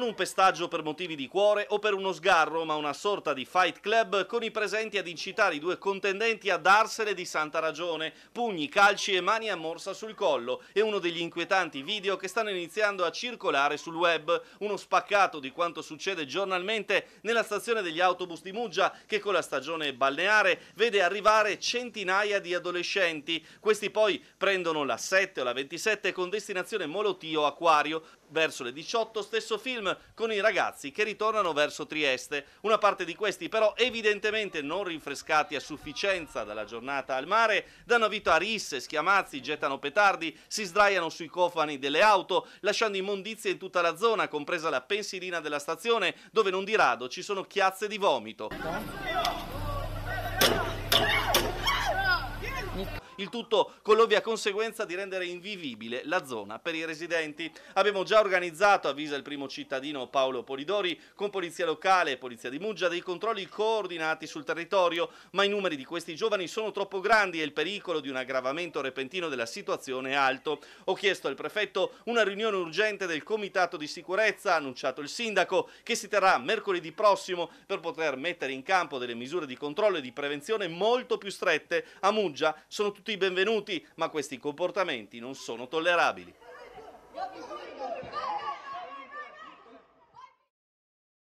Non un pestaggio per motivi di cuore o per uno sgarro, ma una sorta di fight club con i presenti ad incitare i due contendenti a darsene di santa ragione. Pugni, calci e mani a morsa sul collo. È uno degli inquietanti video che stanno iniziando a circolare sul web. Uno spaccato di quanto succede giornalmente nella stazione degli autobus di Muggia, che con la stagione balneare vede arrivare centinaia di adolescenti. Questi poi prendono la 7 o la 27 con destinazione Molotì o Aquario. Verso le 18 stesso film con i ragazzi che ritornano verso Trieste. Una parte di questi però, evidentemente non rinfrescati a sufficienza dalla giornata al mare, danno vita a risse, schiamazzi, gettano petardi, si sdraiano sui cofani delle auto lasciando immondizie in tutta la zona, compresa la pensilina della stazione, dove non di rado ci sono chiazze di vomito. Il tutto con l'ovvia conseguenza di rendere invivibile la zona per i residenti. Abbiamo già organizzato, avvisa il primo cittadino Paolo Polidori, con polizia locale e polizia di Muggia dei controlli coordinati sul territorio, ma i numeri di questi giovani sono troppo grandi e il pericolo di un aggravamento repentino della situazione è alto. Ho chiesto al prefetto una riunione urgente del comitato di sicurezza, ha annunciato il sindaco, che si terrà mercoledì prossimo per poter mettere in campo delle misure di controllo e di prevenzione molto più strette. A Muggia sono tutti benvenuti, ma questi comportamenti non sono tollerabili.